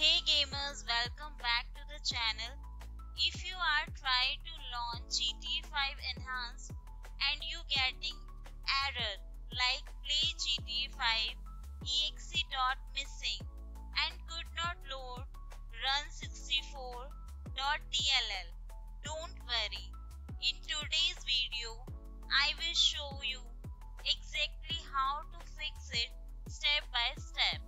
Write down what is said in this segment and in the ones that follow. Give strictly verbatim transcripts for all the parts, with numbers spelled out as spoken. Hey gamers, welcome back to the channel. If you are trying to launch G T A five Enhanced and you getting error like play G T A five dot E X E missing and could not load rune sixty-four dot D L L, don't worry. In today's video, I will show you exactly how to fix it step by step.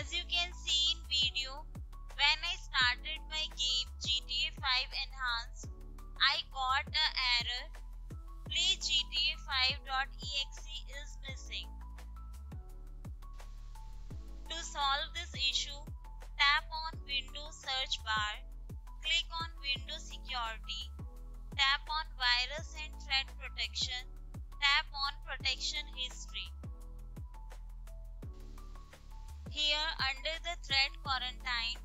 As you can see in video, when I started my game G T A five Enhanced, I got an error, play G T A five dot E X E is missing. To solve this issue, tap on Windows search bar, click on Windows Security, tap on Virus and Threat Protection, tap on Protection History. Here under the threat quarantine,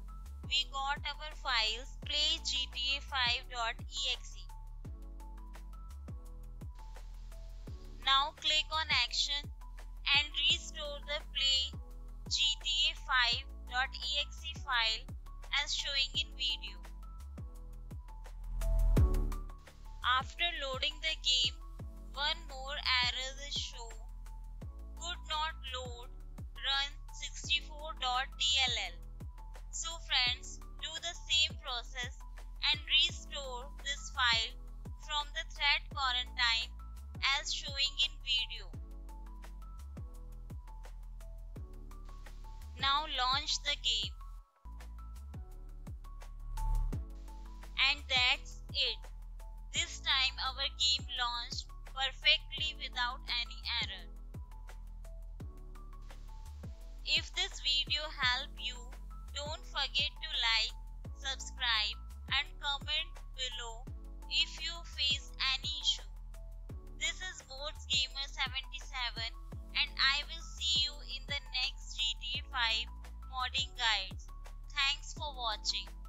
we got our files play G T A five dot E X E. Now click on action and restore the play G T A five dot E X E file as showing in video. After loading the game, one more error is shown. Could not load rune sixty-four dot D L L. So friends, do the same process and restore this file from the threat quarantine as showing in video. Now launch the game. And that's it. This time our game launched perfectly without any error. If this video helped you, don't forget to like, subscribe and comment below if you face any issue. This is Mods Gamer seventy-seven and I will see you in the next G T A five modding guides. Thanks for watching.